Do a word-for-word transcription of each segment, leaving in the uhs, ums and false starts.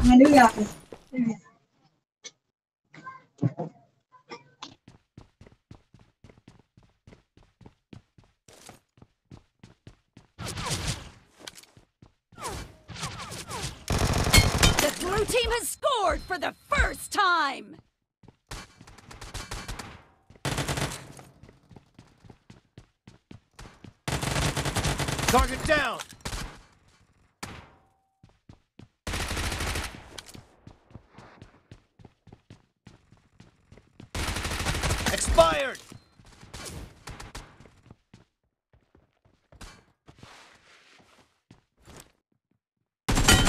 Hallelujah. The blue team has scored for the first time. Target down. Expired.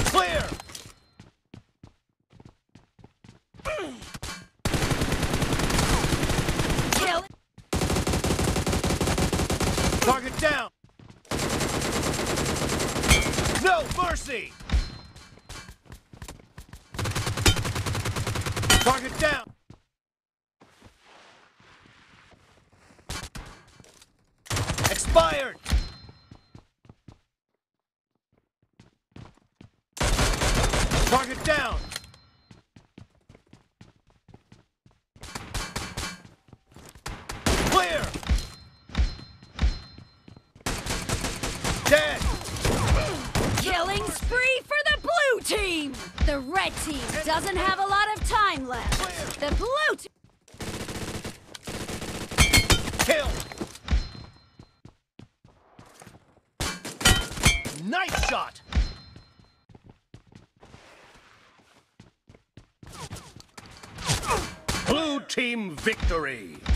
Clear. Kill. Target down. No mercy. Target down. Expired. Target down. Clear. Dead. Killing spree for the blue team. The red team doesn't have a lot of time left. Clear. The blue team. Kill. Nice shot. Blue team victory.